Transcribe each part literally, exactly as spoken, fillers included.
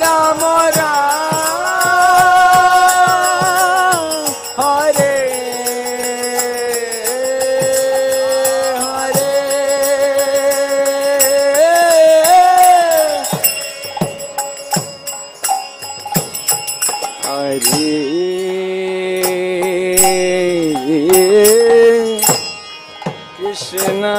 Ram Ram Hare Hare. Hare Krishna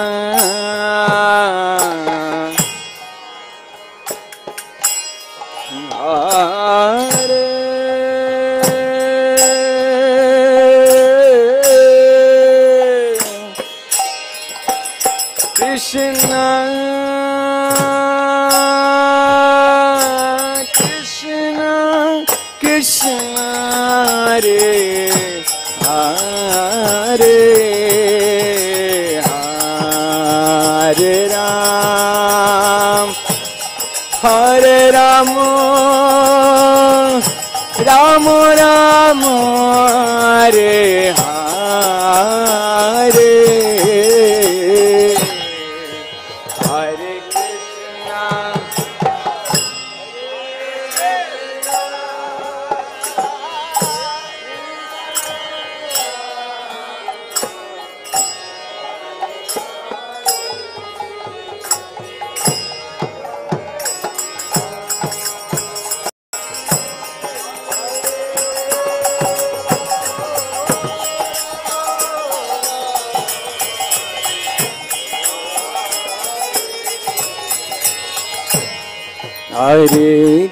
Hare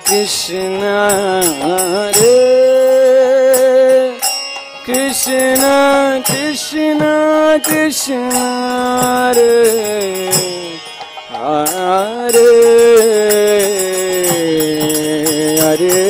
Krishna Hare Krishna Krishna Krishna Hare Hare Hare.